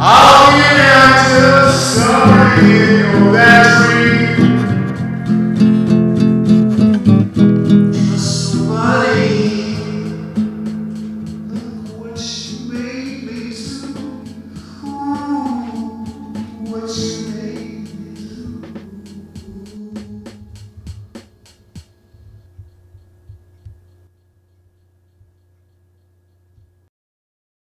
How you have to start in your bed.